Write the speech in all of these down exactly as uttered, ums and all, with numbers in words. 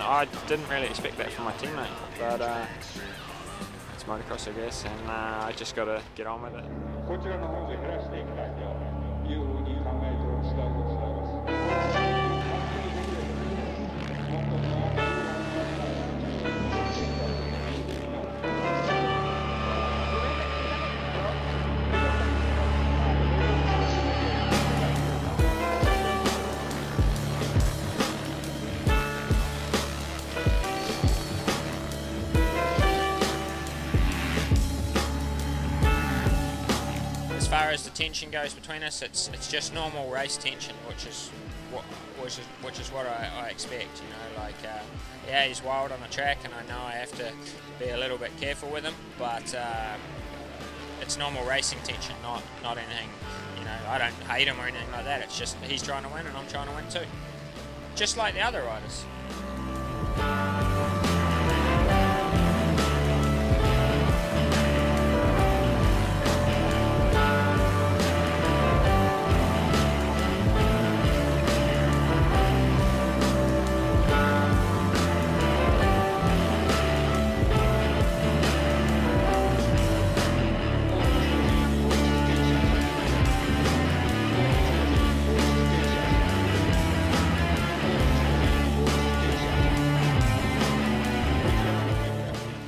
I didn't really expect that from my teammate, but uh, it's motocross, I guess, and uh, I just got to get on with it. As far as the tension goes between us, it's it's just normal race tension, which is what which is which is what I, I expect. You know, like uh, yeah, he's wild on the track, and I know I have to be a little bit careful with him. But uh, it's normal racing tension, not not anything. You know, I don't hate him or anything like that. It's just he's trying to win, and I'm trying to win too, just like the other riders.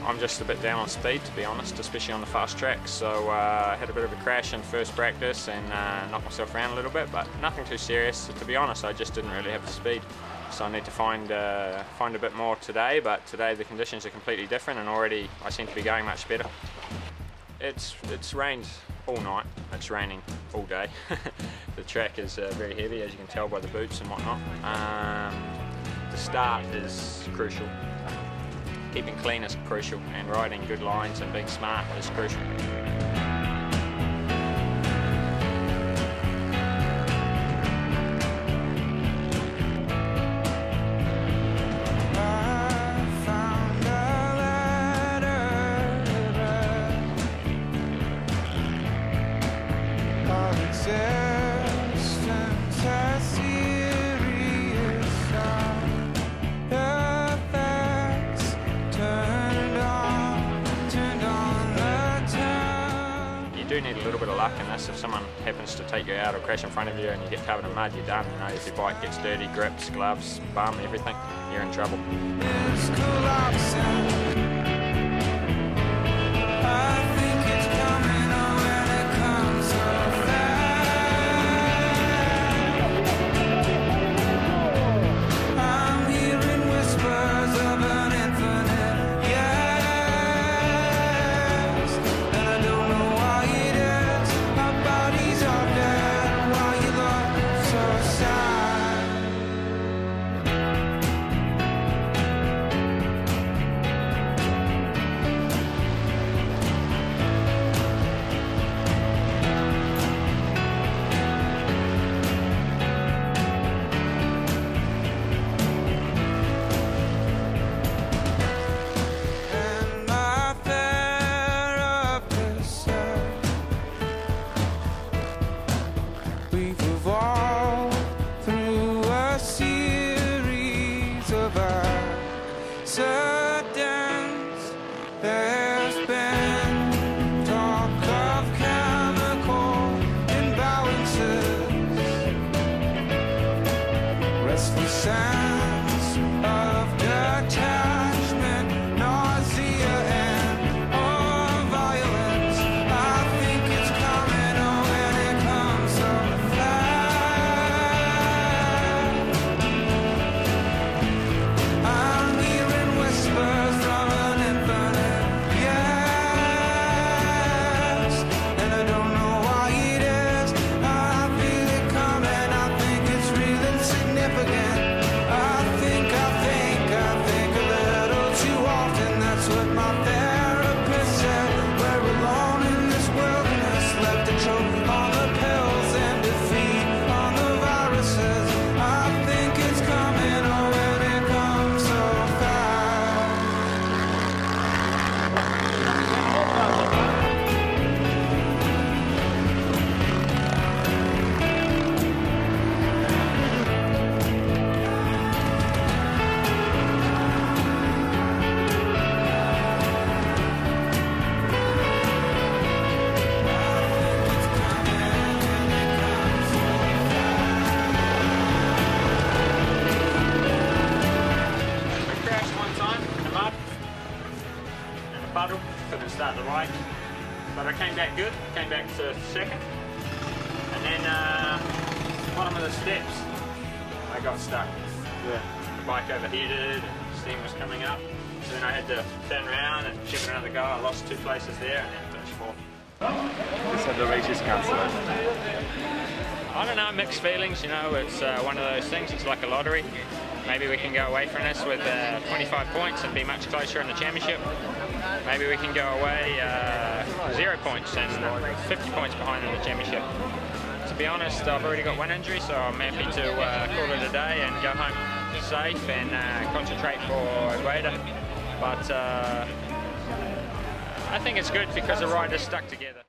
I'm just a bit down on speed, to be honest, especially on the fast track, so uh, I had a bit of a crash in first practice and uh, knocked myself around a little bit, but nothing too serious. To be honest, I just didn't really have the speed, so I need to find uh, find a bit more today, but today the conditions are completely different and already I seem to be going much better. It's, it's rained all night, it's raining all day. The track is uh, very heavy, as you can tell by the boots and whatnot. Um, the start is crucial. Keeping clean is crucial, and riding good lines and being smart is crucial. You do need a little bit of luck in this. If someone happens to take you out or crash in front of you and you get covered in mud, you're done. You know, if your bike gets dirty, grips, gloves, bum, everything, you're in trouble. We're in West idle, couldn't start the race. But I came back good, came back to second. And then uh, bottom of the steps, I got stuck. The bike overheated, and steam was coming up. So then I had to turn around and chip another go. I lost two places there and then finished fourth. So the race is cancelled. I don't know, mixed feelings, you know, it's uh, one of those things, it's like a lottery. Maybe we can go away from this with uh, twenty-five points and be much closer in the championship. Maybe we can go away uh, zero points and fifty points behind in the championship. To be honest, I've already got one injury, so I'm happy to uh, call it a day and go home safe and uh, concentrate for later. But uh, I think it's good because the riders stuck together.